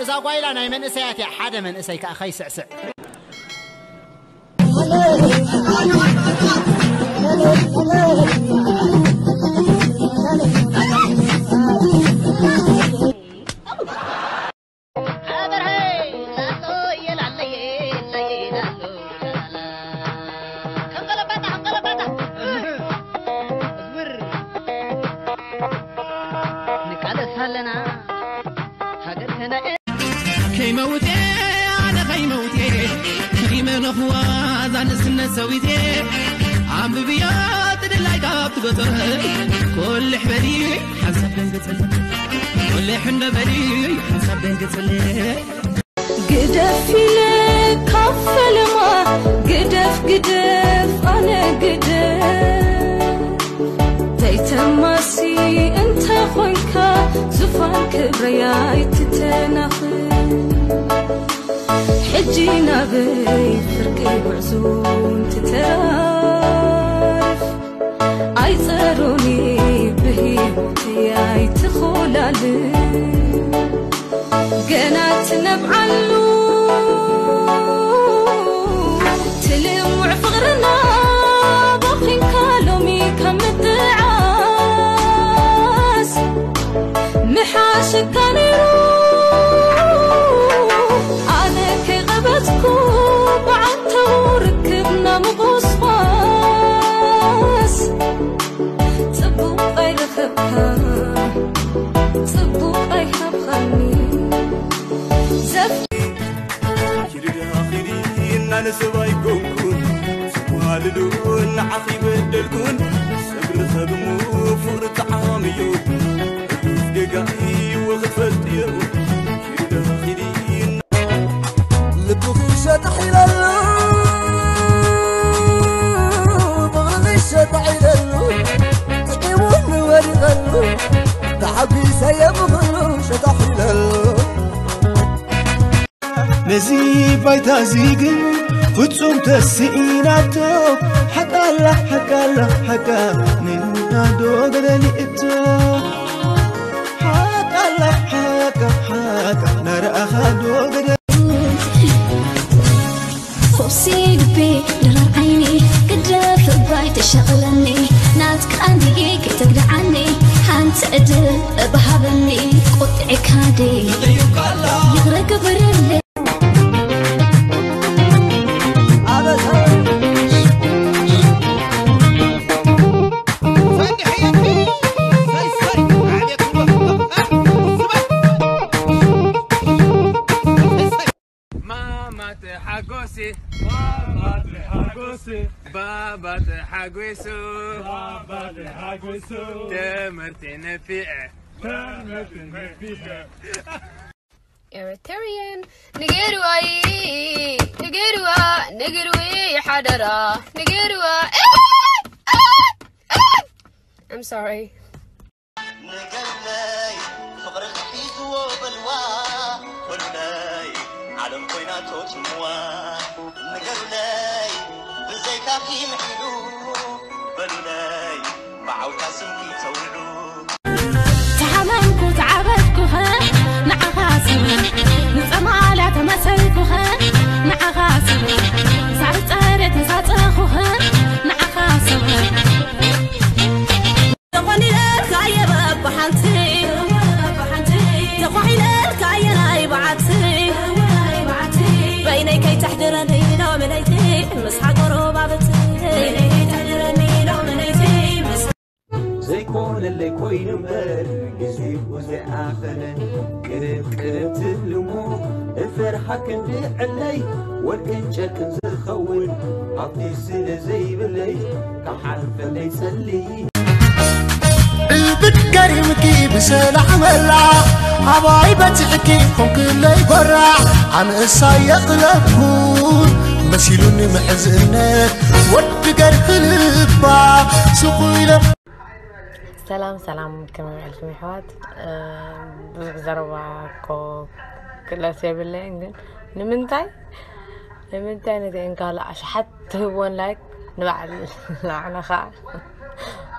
إذا قايلا أنا من إسياتي حدا من إسيك أخي سعسع كل حبالي حسب بنقتل كل حنا بالي حسب بنقتل قدف لك كف الماء قدف قدف انا قدف تيتماسي انت خويكا زفان كبرياي تتناخي حجينا بيت فرقي بعزوم تتراخي عيزروني بهيبتي عي تخولالي قنات نبعلو تلمع فغرنا باقين كالومي كم الدعاس محاشك كان يروح عليك غبتكو بعدتو ركبنا مبوصفاس تبو أي رخبها تبو أي حبخني زف كرد آخري إننا نسبا يكونكون سبوها لدون عقيب الدلكون سبر خدمو فور تعاميو أدوف دقائي وغفلت يو كرد آخري إننا لبغيشة حلالو نزي بايتا زيقل فتصوم تسئيناتو حكا لا حكا لا حكا نينا دوغدا لئتو حكا لا حكا حكا نار أخا دوغدا خوصي قبي درار عيني قدرت لباي تشغلني ناتك عندي كي تقلعني حانت أدل بهابني قطعك هادي يغرق برلي بابا تحقوسو بابا تحقوسو تمرتي نفيعة تمرتي نفيعة Eritrean نقيروا اي نقيروا نقيروا حدرا نقيروا I'm sorry نقلناي مغرق في ثوب الواه قلناي علم قيناتو جمواه نقلناي زيتاكي محلو بلناي معاوتا سنكي تولو تعامنكو تعبتكو هاح مع غاسبي نسأما لا تمسلكو هاح مع غاسبي سعرت قارت نساتاخو هاح مع غاسبي تقواني الأركاية بابا حانتي تقواني الأركاية ناي بعاتي بيني كي تحضرني لو منيتي مسحق زيكون اللي كوين مبر جزيب وزعافنا قرب قرب تلمو الفرحة كندي علي والكنشة كنزل خوين عطي السنة زي بلي كحرف اللي يسلي البد كريمكي بسلع ملع حبايبة حكيكم كله يبرع عن قصة يقلبكم مسيلوني محزنات ود قرخ البع سقويلة سلام سلام كمان عليكم يا حوات بزق زربا كو كلا سيب الله انجل نمنتاي ندين قال عشحت هبون لايك نبعل لعنا خاع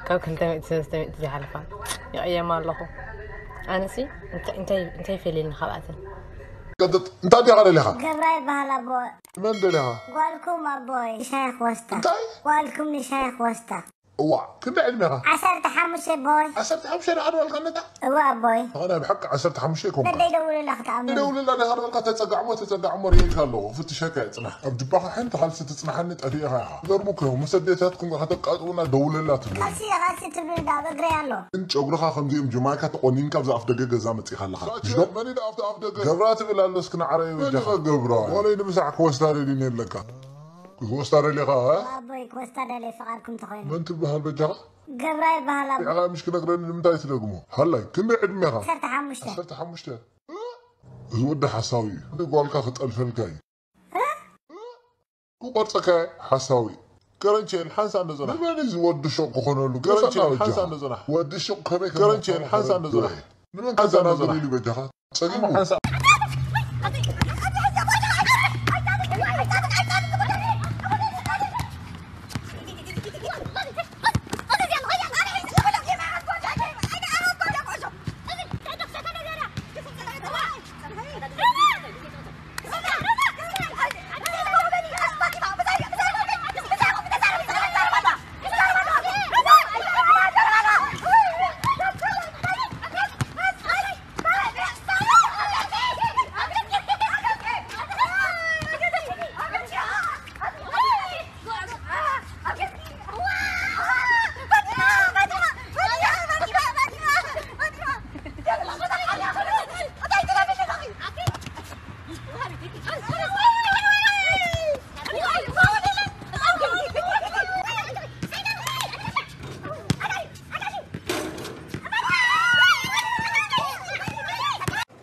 كو كنتا مئتسنستمئت زي حلفان يا ايام الله انسي انتي في لين خبعتن نتاي على لها قريب على بوي من دلها قالكم ابوي شيخ وسطى قالكم شيخ وسطى وا كم علمها عسرت حمشي بوي عسرت حمشي على الغنده وا بوي انا بحق عسرت حمشيكم بدي يدور لنا اختعمل يدور لنا هرقه تتقعمو تتقع عمري يقالو فتش هكا يصنع الجباح حين تحلس تسمحنت اديها ضربكم مسديتاتكم هتقعطونا دول لنا تسي راسي تبين دابا غريالو ان شغلها خمزيم جماعه تقونين كبز افدغ غزا متخلها شنو ماني دافت افدغ غبرات بلالو سكن عري وجهها غبرا ولا ينمسعك وستاري لين لك كوستار اللي غا بابا كوستار اللي فقركم تخوين ما انت بهالبجره قراي بهالا على مشكله قرا نمداي تلقمو هلا كم عد ميرا صرت حمشته صرت حمشته زود حساوي يقول لك اخذ 1000 الكاي وبرتك حساوي كرنشي الحسن نزرح ماني زود شق خنولو كرنشي الحسن نزرح ود شق هبك كرنشي الحسن نزرح من حسن نزرح اللي بجره صديق حسن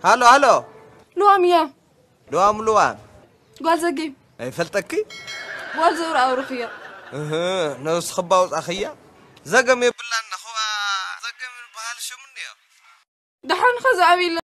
هلو هلو لوام يا لوام لوام قال زكي اي فلتكي قال زور اورخيا اها ناس خباوز اخيا زقم يبلنا اخوها زقم البال شو منيا دحين خزعبي